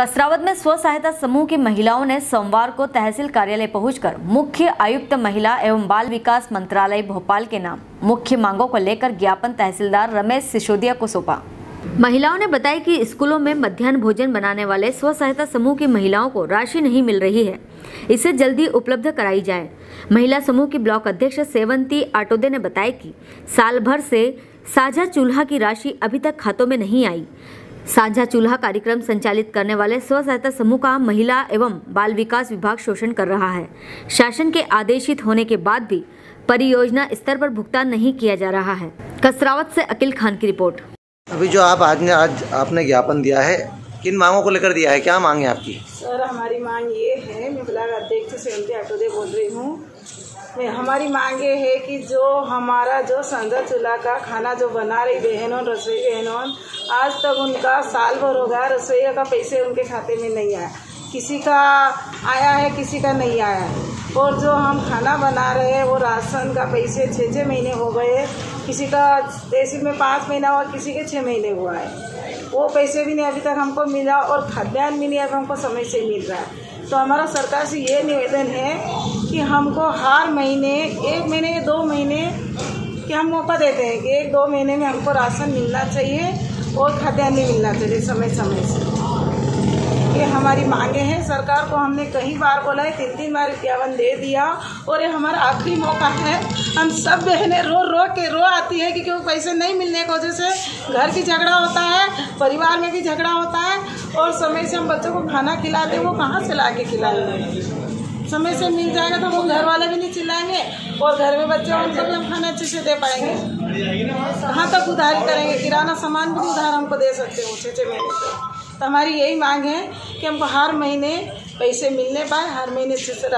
कसरावद में स्व सहायता समूह की महिलाओं ने सोमवार को तहसील कार्यालय पहुंचकर मुख्य आयुक्त महिला एवं बाल विकास मंत्रालय भोपाल के नाम मुख्य मांगों को लेकर ज्ञापन तहसीलदार रमेश सिसोदिया को सौंपा। महिलाओं ने बताया कि स्कूलों में मध्याह्न भोजन बनाने वाले स्व सहायता समूह की महिलाओं को राशि नहीं मिल रही है, इसे जल्दी उपलब्ध कराई जाए। महिला समूह की ब्लॉक अध्यक्ष सेवंती आटोडे ने बताया कि साल भर से साझा चूल्हा की राशि अभी तक खातों में नहीं आई। साझा चूल्हा कार्यक्रम संचालित करने वाले स्व सहायता समूह का महिला एवं बाल विकास विभाग शोषण कर रहा है। शासन के आदेशित होने के बाद भी परियोजना स्तर पर भुगतान नहीं किया जा रहा है। कसरावद से अकिल खान की रिपोर्ट। अभी जो आप आज आपने ज्ञापन दिया है, किन मांगों को लेकर दिया है, क्या मांग है आपकी? सर, हमारी मांग ये है, मैं ब्लॉक अध्यक्ष सेवंती आटोडे बोल रही हूँ। हमारी मांग ये है कि जो हमारा जो साझा चूल्हा का खाना जो बना रही बहनों रसोई बहनों, आज तक उनका साल भर हो गया, रसोईया का पैसे उनके खाते में नहीं आया। किसी का आया है, किसी का नहीं आया है। और जो हम खाना बना रहे हैं वो राशन का पैसे 6-6 महीने हो गए, किसी का तहसील में 5 महीना हुआ, किसी के 6 महीने हुआ है। वो पैसे भी नहीं अभी तक हमको मिला और खाद्यान्न भी नहीं अब हमको समय से मिल रहा है। तो हमारा सरकार से ये निवेदन है कि हमको हर महीने, एक महीने या 2 महीने कि हम मौका देते हैं कि 1-2 महीने में हमको राशन मिलना चाहिए और खाद्यान्न भी मिलना चाहिए समय समय से। ये हमारी मांगे हैं। सरकार को हमने कई बार बोला है, 3-3 बार ज्ञापन दे दिया और ये हमारा आखिरी मौका है। हम सब बहनें रो के आती है क्योंकि वो पैसे नहीं मिलने की वजह से घर की झगड़ा होता है, परिवार में भी झगड़ा होता है। और समय से हम बच्चों को खाना खिलाते हैं, वो कहाँ से ला के खिलाएंगे? समय से मिल जाएगा तो वो घर वाले भी नहीं चिल्लाएंगे और घर में बच्चे उनको भी हम खाना अच्छे से दे पाएंगे। कहाँ तक उधार करेंगे? किराना सामान भी उधार हमको दे सकते हो 6-6 महीने तक। तो हमारी यही मांग है कि हमको हर महीने पैसे मिलने पाए, हर महीने से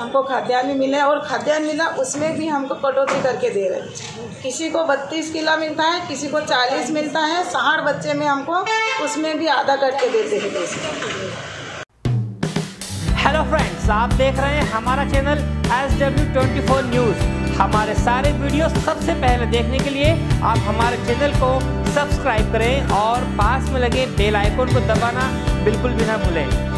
हमको खाद्यान्न मिले और खाद्यान्न मिला उसमें भी हमको कटौती करके दे रहे। किसी को 32 किलो मिलता है, किसी को 40 मिलता है, 60 बच्चे में हमको उसमें भी आधा करके देते हैं पैसे। हेलो फ्रेंड्स, आप देख रहे हैं हमारा चैनल SW 24 न्यूज़। हमारे सारे वीडियो सबसे पहले देखने के लिए आप हमारे चैनल को सब्सक्राइब करें और पास में लगे बेल आइकन को दबाना बिल्कुल भी ना भूलें।